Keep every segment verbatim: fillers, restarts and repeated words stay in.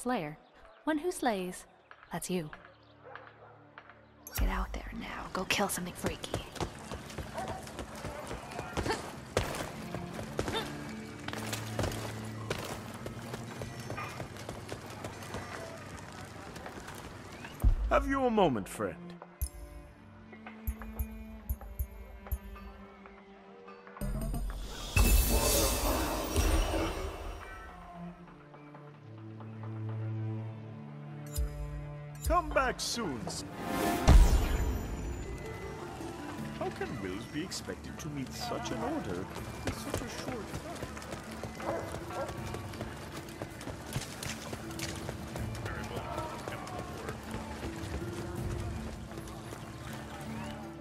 slayer. One who slays, that's you. Get out there now. Go kill something freaky. Have you a moment, friend? Come back soon. How can Wills be expected to meet such an order in such a short time?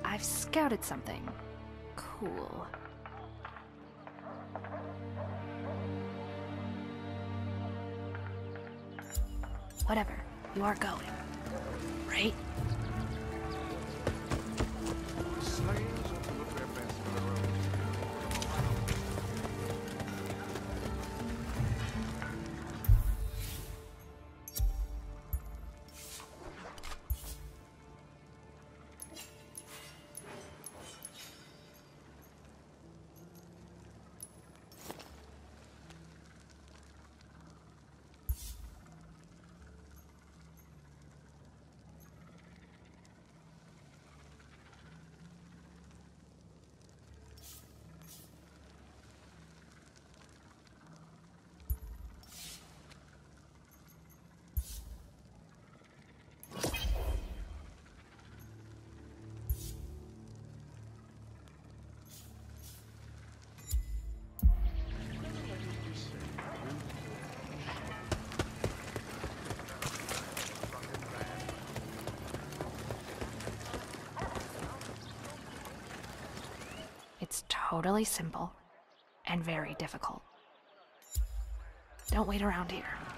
I've scouted something. Cool. Whatever. You are going. Right? It's totally simple and very difficult. Don't wait around here.